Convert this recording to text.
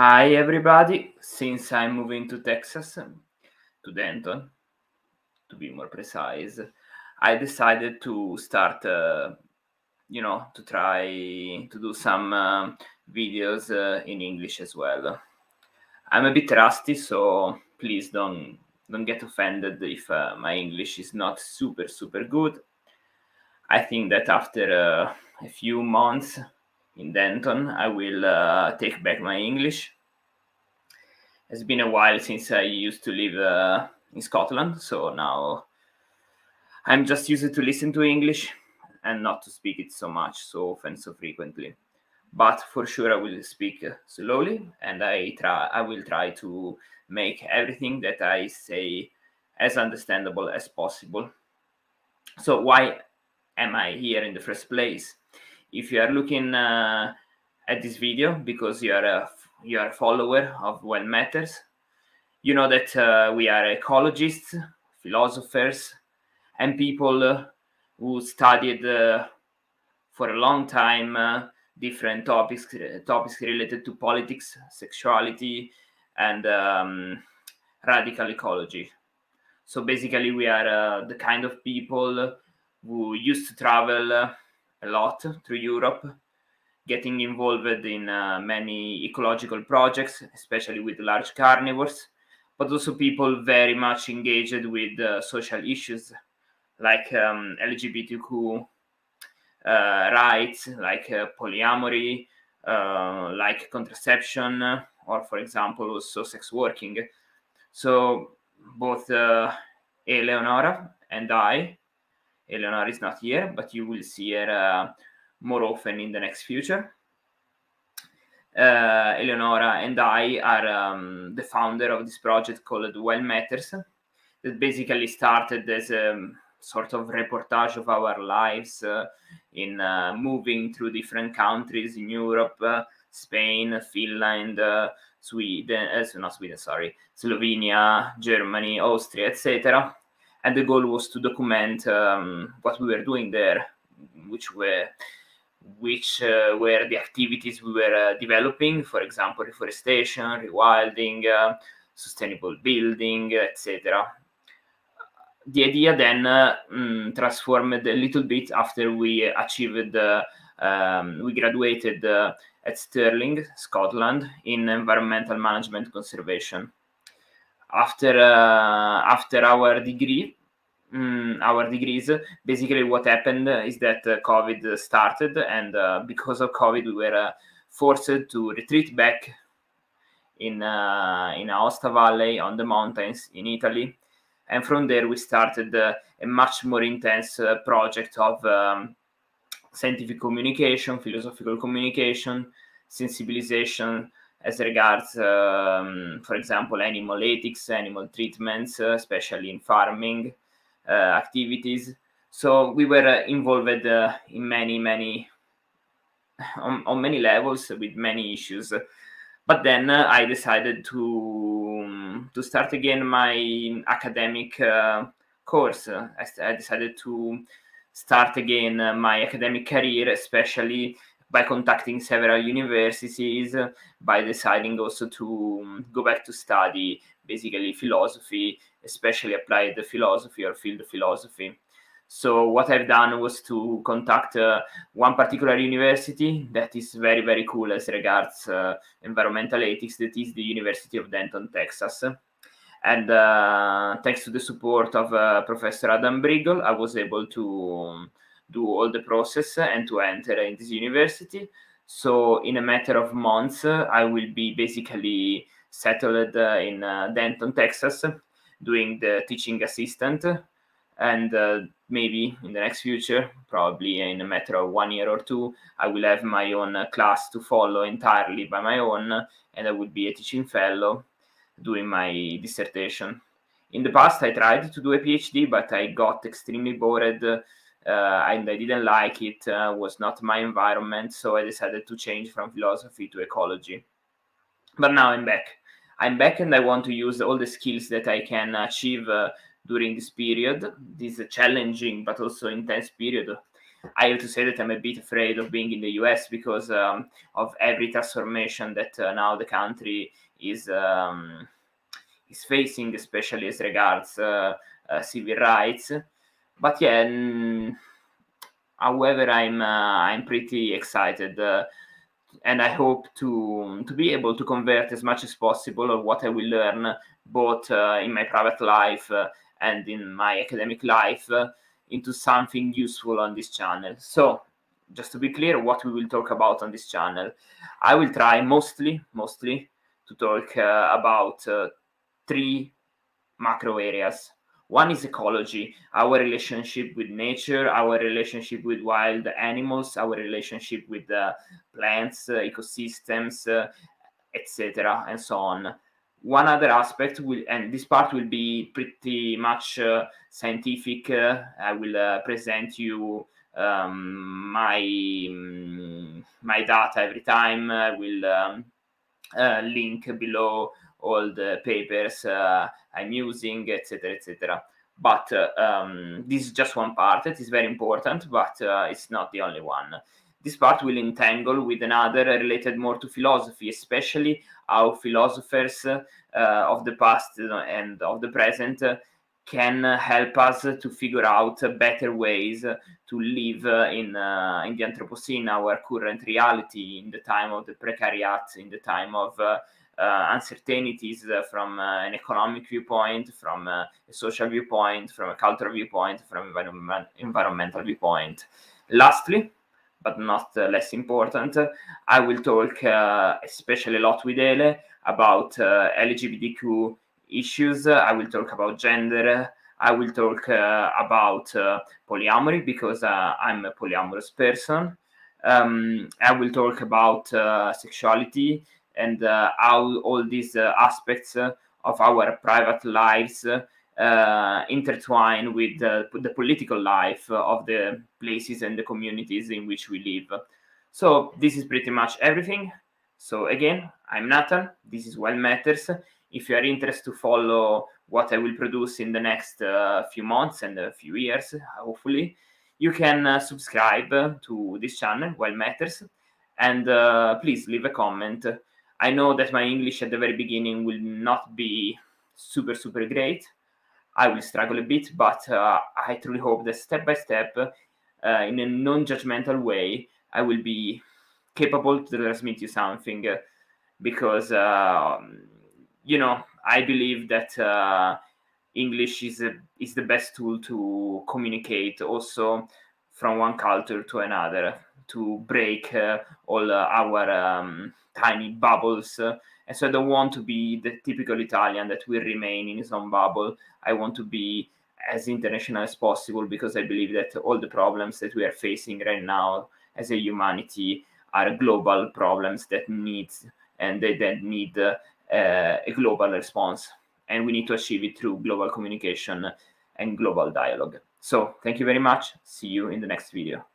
Hi everybody, since I'm moving to Texas, to Denton, to be more precise, I decided to start, to try to do some videos in English as well. I'm a bit rusty, so please don't get offended if my English is not super good. I think that after a few months in Denton, I will take back my English. It's been a while since I used to live in Scotland, so now I'm just used to listen to English and not to speak it so much, so often, so frequently. But for sure, I will speak slowly, and I will try to make everything that I say as understandable as possible. So why am I here in the first place? If you are looking at this video because you are a follower of WildMatters, you know that we are ecologists, philosophers, and people who studied for a long time different topics related to politics, sexuality, and radical ecology. So basically, we are the kind of people who used to travel a lot through Europe, getting involved in many ecological projects, especially with large carnivores, but also people very much engaged with social issues like LGBTQ rights, like polyamory, like contraception, or for example, also sex working. So both Eleonora and I — Eleonora is not here, but you will see her more often in the next future. Eleonora and I are the founder of this project called WildMatters, that basically started as a sort of reportage of our lives in moving through different countries in Europe, Spain, Finland, Slovenia, Germany, Austria, etc. And the goal was to document what we were doing there, which were the activities we were developing, for example, reforestation, rewilding, sustainable building, etc. The idea then transformed a little bit after we achieved, we graduated at Stirling, Scotland, in environmental management conservation. After our degree, our degrees, basically what happened is that COVID started, and because of COVID, we were forced to retreat back in Aosta valley on the mountains in Italy, and from there we started a much more intense project of scientific communication, philosophical communication, sensibilization as regards, for example, animal ethics, animal treatments, especially in farming activities. So we were involved in on many levels with many issues. But then I decided to start again my academic course. I decided to start again my academic career, especially by contacting several universities, by deciding also to go back to study basically philosophy, especially applied philosophy or field philosophy. So what I've done was to contact one particular university that is very cool as regards environmental ethics, that is the University of Denton, Texas. And thanks to the support of Professor Adam Briggle, I was able to do all the process and to enter in this university. So in a matter of months, I will be basically settled in Denton, Texas, doing the teaching assistant, and maybe in the next future, probably in a matter of 1 year or two, I will have my own class to follow entirely by my own, and I will be a teaching fellow doing my dissertation. In the past, I tried to do a PhD, but I got extremely bored, and I didn't like it. Was not my environment, so I decided to change from philosophy to ecology. But now I'm back. I'm back, and I want to use all the skills that I can achieve during this period, this challenging but also intense period I have to say that I'm a bit afraid of being in the US because of every transformation that now the country is facing, especially as regards civil rights. But yeah, however, I'm pretty excited, and I hope to be able to convert as much as possible of what I will learn, both in my private life and in my academic life, into something useful on this channel. So just to be clear what we will talk about on this channel, I will try mostly to talk about three macro areas. One is ecology, our relationship with nature, our relationship with wild animals, our relationship with plants, ecosystems, etc., and so on. One other aspect will, and this part will be pretty much scientific. I will present you my data every time. I will link below all the papers I'm using, etc., etc. But this is just one part. It is very important, but it's not the only one. This part will entangle with another related more to philosophy, especially how philosophers of the past and of the present can help us to figure out better ways to live in the Anthropocene, our current reality, in the time of the precariat, in the time of uncertainties from an economic viewpoint, from a social viewpoint, from a cultural viewpoint, from an environmental viewpoint. Lastly, but not less important, I will talk especially a lot with Ele about LGBTQ issues. I will talk about gender. I will talk about polyamory because I'm a polyamorous person. I will talk about sexuality and how all these aspects of our private lives intertwine with the political life of the places and the communities in which we live. So this is pretty much everything. So again, I'm Nathan, this is WildMatters. If you are interested to follow what I will produce in the next few months and a few years, hopefully, you can subscribe to this channel, WildMatters, and please leave a comment. I know that my English at the very beginning will not be super great. I will struggle a bit, but I truly hope that step by step, in a non-judgmental way, I will be capable to transmit you something, because, you know, I believe that English is the best tool to communicate also from one culture to another, to break all our tiny bubbles. And so I don't want to be the typical Italian that will remain in his own bubble. I want to be as international as possible, because I believe that all the problems that we are facing right now as a humanity are global problems that need a global response. And we need to achieve it through global communication and global dialogue. So thank you very much. See you in the next video.